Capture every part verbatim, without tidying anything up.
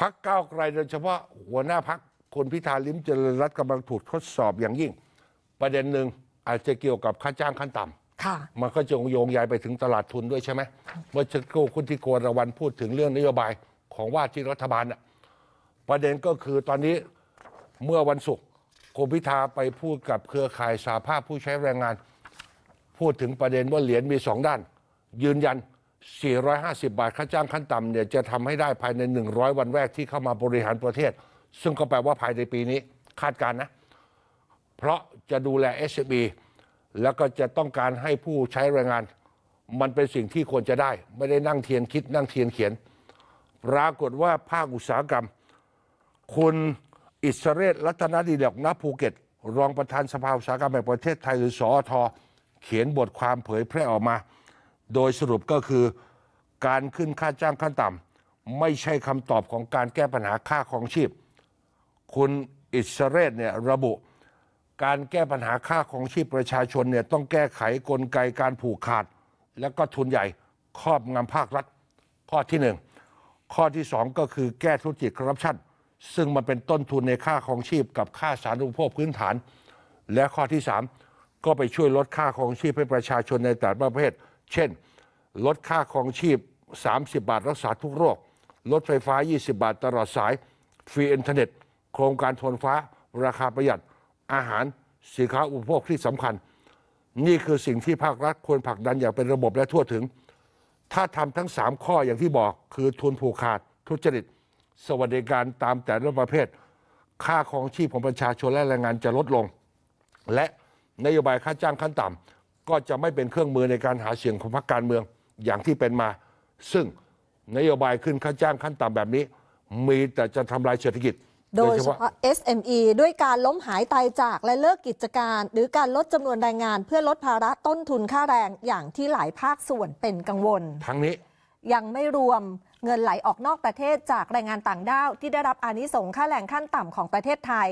พรรคก้าวไกลโดยเฉพาะหัวหน้าพรรคคุณพิธาลิ้มเจริญรัตน์กำลังถูกทดสอบอย่างยิ่งประเด็นหนึ่งอาจจะเกี่ยวกับค่าจ้างขั้นต่ำมันก็จะโยงใยไปถึงตลาดทุนด้วยใช่ไหมเมื่อเช้าคุณทิโกรวรรณพูดถึงเรื่องนโยบายของว่าที่รัฐบาลน่ะประเด็นก็คือตอนนี้เมื่อวันศุกร์คุณพิธาไปพูดกับเครือข่ายสหภาพผู้ใช้แรงงานพูดถึงประเด็นว่าเหรียญมีสองด้านยืนยันสี่ร้อยห้าสิบบาทค่าจ้างขั้นต่ำเนี่ยจะทำให้ได้ภายในหนึ่งร้อยวันแรกที่เข้ามาบริหารประเทศซึ่งก็แปลว่าภายในปีนี้คาดการณ์นะเพราะจะดูแล เอส เอ็ม อี แล้วก็จะต้องการให้ผู้ใช้แรงงานมันเป็นสิ่งที่ควรจะได้ไม่ได้นั่งเทียนคิดนั่งเทียนเขียนปรากฏว่าภาคอุตสาหกรรมคุณอิสเรศรัตนดีดอกณภูเก็ตรองประธานสภาอุตสาหกรรมแห่งประเทศไทยหรือสอทเขียนบทความเผยแพร่ออกมาโดยสรุปก็คือการขึ้นค่าจ้างขั้นต่ำไม่ใช่คำตอบของการแก้ปัญหาค่าครองชีพคุณอิสเรศเนี่ยระบุการแก้ปัญหาค่าครองชีพประชาชนเนี่ยต้องแก้ไขกลไกการผูกขาดและก็ทุนใหญ่ครอบงำภาครัฐข้อที่หนึ่งข้อที่สองก็คือแก้ธุรกิจคอร์รัปชันซึ่งมันเป็นต้นทุนในค่าครองชีพกับค่าสาธารณูปโภคพื้นฐานและข้อที่สามก็ไปช่วยลดค่าครองชีพให้ประชาชนในแต่ละประเทศเช่นลดค่าครองชีพสามสิบบาทรักษาทุกโรคลดไฟฟ้ายี่สิบบาทตลอดสายฟรีอินเทอร์เน็ตโครงการโทนฟ้าราคาประหยัดอาหารสินค้าอุปโภคที่สำคัญนี่คือสิ่งที่ภาครัฐควรผลักดันอย่างเป็นระบบและทั่วถึงถ้าทำทั้งสามข้ออย่างที่บอกคือทุนผูกขาดทุจริตสวัสดิการตามแต่ละประเภทค่าครองชีพของประชาชนและแรงงานจะลดลงและนโยบายค่าจ้างขั้นต่ำก็จะไม่เป็นเครื่องมือในการหาเสียงของพรรคการเมืองอย่างที่เป็นมาซึ่งนโยบายขึ้นค่าจ้างขั้นต่ำแบบนี้มีแต่จะทำลายเศรษฐกิจโดยเฉพาะ เอส เอ็ม อี ด้วยการล้มหายตายจากและเลิกกิจการหรือการลดจำนวนแรงงานเพื่อลดภาระต้นทุนค่าแรงอย่างที่หลายภาคส่วนเป็นกังวลทั้งนี้ยังไม่รวมเงินไหลออกนอกประเทศจากแรงงานต่างด้าวที่ได้รับอานิสงส์ค่าแรงขั้นต่ำของประเทศไทย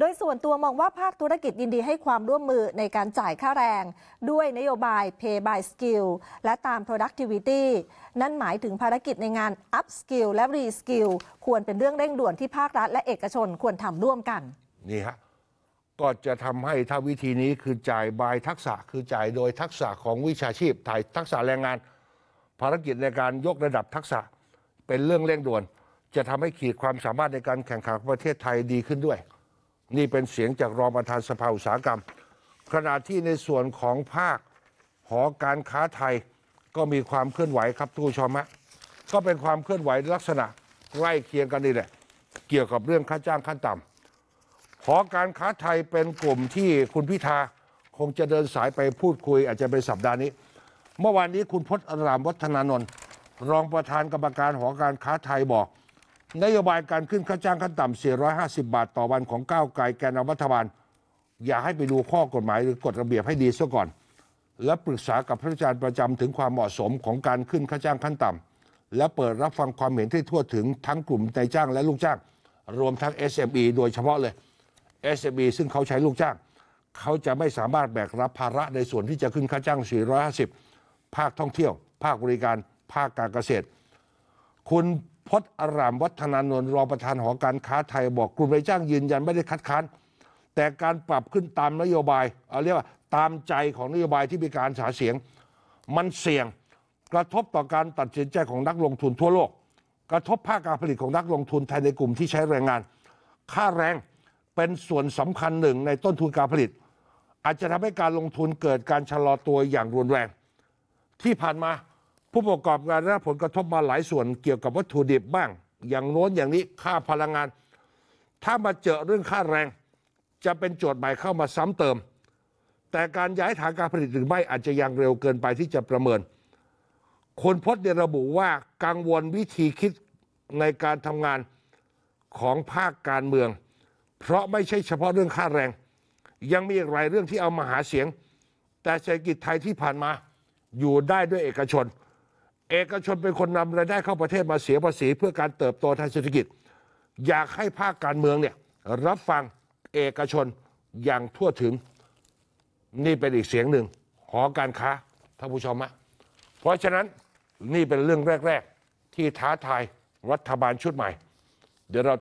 โดยส่วนตัวมองว่าภาคธุรกิจยินดีให้ความร่วมมือในการจ่ายค่าแรงด้วยนโยบาย Pay by skill และตาม Productivity นั่นหมายถึงภารกิจในงาน Up-skill และ Re-skill ควรเป็นเรื่องเร่งด่วนที่ภาครัฐและเอกชนควรทำร่วมกันนี่ฮะก็จะทำให้ถ้าวิธีนี้คือจ่ายบายทักษะคือจ่ายโดยทักษะของวิชาชีพถ่ายทักษะแรงงานภารกิจในการยกระดับทักษะเป็นเรื่องเร่งด่วนจะทำให้ขีดความสามารถในการแข่งขันประเทศไทยดีขึ้นด้วยนี่เป็นเสียงจากรองประธานสภาอุตสาหกรรมขณะที่ในส่วนของภาคหอการค้าไทยก็มีความเคลื่อนไหวครับทุกชมฮะก็เป็นความเคลื่อนไหวลักษณะใกล้เคียงกันนี่แหละเกี่ยวกับเรื่องค่าจ้างขั้นต่ำหอการค้าไทยเป็นกลุ่มที่คุณพิธาคงจะเดินสายไปพูดคุยอาจจะเป็นสัปดาห์นี้เมื่อวานนี้คุณพจน์อรามวัฒนานนท์รองประธานกรรมการหอการค้าไทยบอกนโยบายการขึ้นค่าจ้างขั้นต่ำสี่ร้อยห้าสิบบาทต่อวันของก้าวไกลแกนนำรัฐบาลอยากให้ไปดูข้อกฎหมายหรือกฎระเบียบให้ดีซะก่อนและปรึกษากับผู้อาจารย์ประจำถึงความเหมาะสมของการขึ้นค่าจ้างขั้นต่ำและเปิดรับฟังความเห็นที่ทั่วถึงทั้งกลุ่มนายจ้างและลูกจ้างรวมทั้ง เอส เอ็ม อี โดยเฉพาะเลย เอส เอ็ม อี ซึ่งเขาใช้ลูกจ้างเขาจะไม่สามารถแบกรับภาระในส่วนที่จะขึ้นค่าจ้างสี่ร้อยห้าสิบภาคท่องเที่ยวภาคบริการภาคการเกษตรคุณพจน์อรามวัฒนานนท์รองประธานหอการค้าไทยบอกกลุ่มนายจ้างยืนยันไม่ได้คัดค้านแต่การปรับขึ้นตามนโยบายเอาเรียกว่าตามใจของนโยบายที่มีการหาเสียงมันเสี่ยงกระทบต่อการตัดสินใจของนักลงทุนทั่วโลกกระทบภาคการผลิตของนักลงทุนไทยในกลุ่มที่ใช้แรงงานค่าแรงเป็นส่วนสำคัญหนึ่งในต้นทุนการผลิตอาจจะทำให้การลงทุนเกิดการชะลอตัวอย่างรุนแรงที่ผ่านมาผู้ประกอบการได้ผลกระทบมาหลายส่วนเกี่ยวกับวัตถุดิบบ้างอย่างโน้นอย่างนี้ค่าพลังงานถ้ามาเจอเรื่องค่าแรงจะเป็นโจทย์ใหม่เข้ามาซ้ำเติมแต่การย้ายฐานการผลิตหรือไม่อาจจะยังเร็วเกินไปที่จะประเมินคนพจน์เนี่ยระบุว่ากังวลวิธีคิดในการทำงานของภาคการเมืองเพราะไม่ใช่เฉพาะเรื่องค่าแรงยังมีอีกหลายเรื่องที่เอามาหาเสียงแต่เศรษฐกิจไทยที่ผ่านมาอยู่ได้ด้วยเอกชนเอกชนเป็นคนนำรายได้เข้าประเทศมาเสียภาษีเพื่อการเติบโตทางเศรษฐกิจอยากให้ภาคการเมืองเนี่ยรับฟังเอกชนอย่างทั่วถึงนี่เป็นอีกเสียงหนึ่งหอการค้าท่านผู้ชมฮะเพราะฉะนั้นนี่เป็นเรื่องแรกๆที่ท้าทายรัฐบาลชุดใหม่ เดี๋ยวเรา